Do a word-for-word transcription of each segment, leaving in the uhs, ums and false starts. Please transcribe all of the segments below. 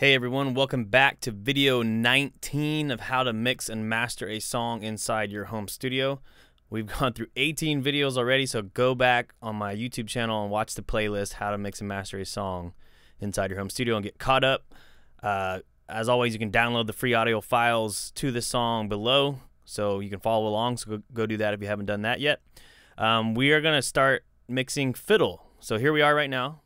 Hey everyone, welcome back to video nineteen of how to mix and master a song inside your home studio. We've gone through eighteen videos already, so go back on my YouTube channel and watch the playlist, how to mix and master a song inside your home studio, and get caught up. Uh, as always, you can download the free audio files to the song below, so you can follow along, so go, go do that if you haven't done that yet. Um, we are gonna start mixing fiddle. So here we are right now.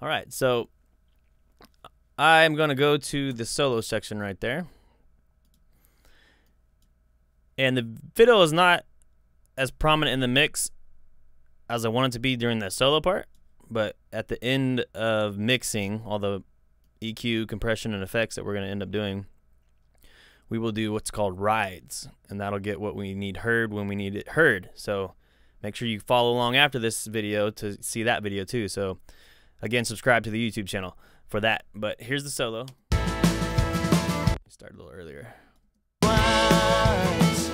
All right, so I'm going to go to the solo section right there. And the fiddle is not as prominent in the mix as I want it to be during that solo part, but at the end of mixing all the E Q, compression, and effects that we're going to end up doing, we will do what's called rides, and that'll get what we need heard when we need it heard. So make sure you follow along after this video to see that video too. So again, subscribe to the YouTube channel for that. But here's the solo. Start a little earlier. Wise.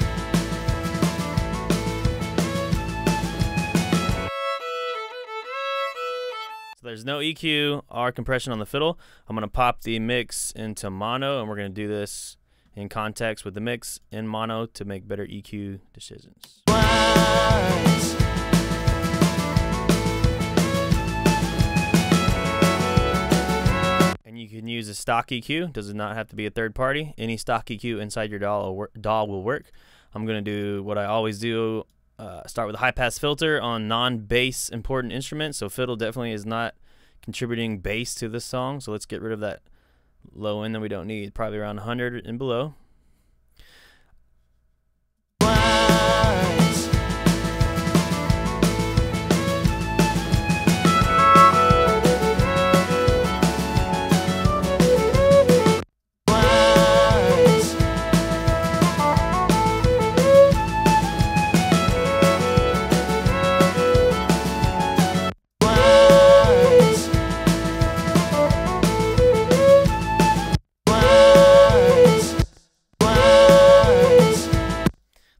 So there's no E Q or compression on the fiddle. I'm gonna pop the mix into mono, and we're gonna do this in context with the mix in mono to make better E Q decisions. Wise. You can use a stock E Q. Does not have to be a third party. Any stock E Q inside your D A W will work. I'm going to do what I always do, uh, start with a high-pass filter on non-bass important instruments. So fiddle definitely is not contributing bass to this song, so let's get rid of that low end that we don't need, probably around one hundred and below.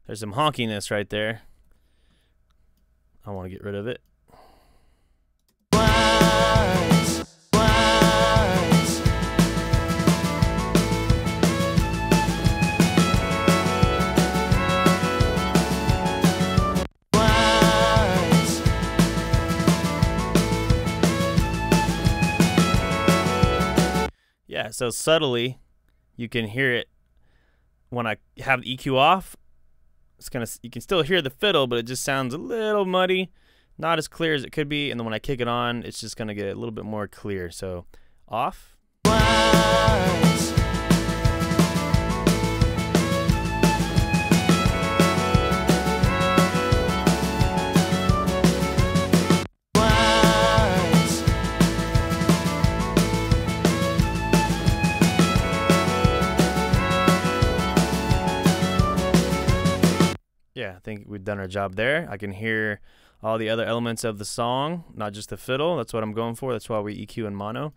There's some honkiness right there. I want to get rid of it. Wise, wise. Wise. Yeah, so subtly you can hear it when I have the E Q off. It's gonna, you can still hear the fiddle, but it just sounds a little muddy, not as clear as it could be. And then when I kick it on, it's just gonna get a little bit more clear. So, off. Wise. Yeah, I think we've done our job there. I can hear all the other elements of the song, not just the fiddle. That's what I'm going for. That's why we E Q in mono.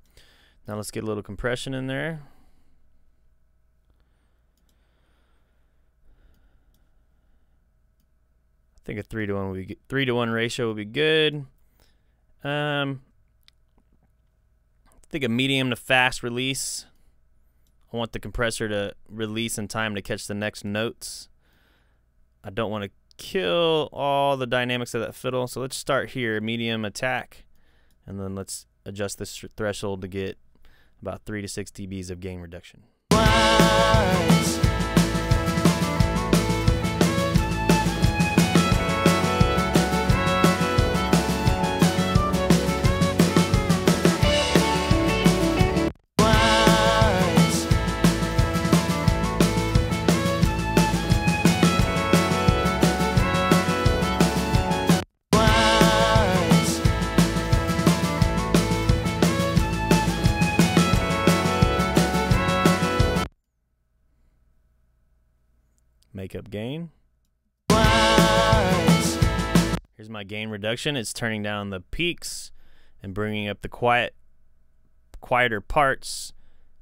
Now let's get a little compression in there. I think a three to one would be three to one ratio would be good. Um, I think a medium to fast release. I want the compressor to release in time to catch the next notes. I don't want to kill all the dynamics of that fiddle, so let's start here, medium attack, and then let's adjust this threshold to get about three to six D Bs of gain reduction. Wise. make up gain. Here's my gain reduction. It's turning down the peaks and bringing up the quiet, quieter parts,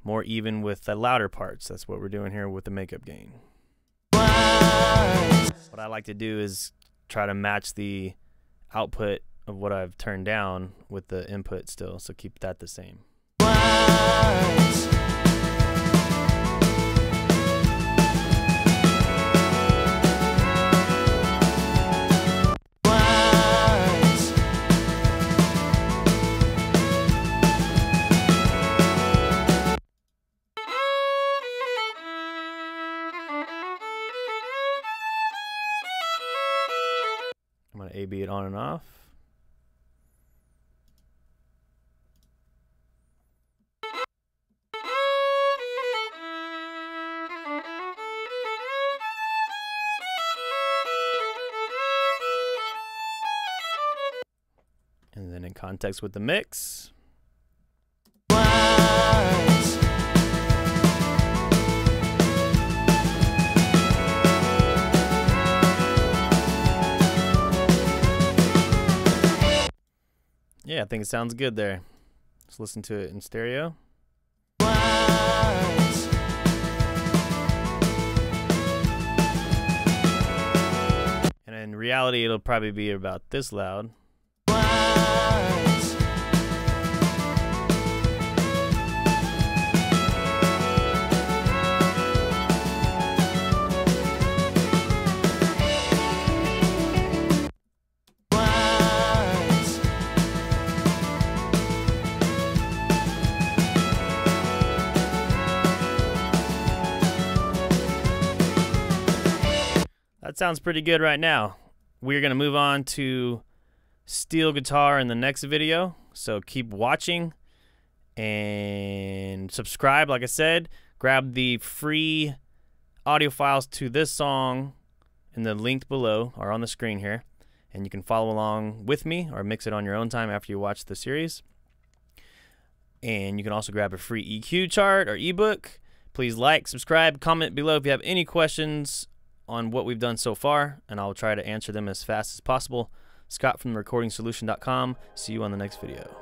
more even with the louder parts. That's what we're doing here with the makeup gain. What I like to do is try to match the output of what I've turned down with the input still, so keep that the same. I'm going to A B it on and off. And then in context with the mix. Yeah, I think it sounds good there. Let's listen to it in stereo. And in reality, it'll probably be about this loud. That sounds pretty good right now. We're gonna move on to steel guitar in the next video, so keep watching and subscribe. Like I said, grab the free audio files to this song in the link below or on the screen here, and you can follow along with me or mix it on your own time after you watch the series. And you can also grab a free E Q chart or ebook. Please like, subscribe, comment below if you have any questions on what we've done so far, and I'll try to answer them as fast as possible. Scott from the recording solution dot com. See you on the next video.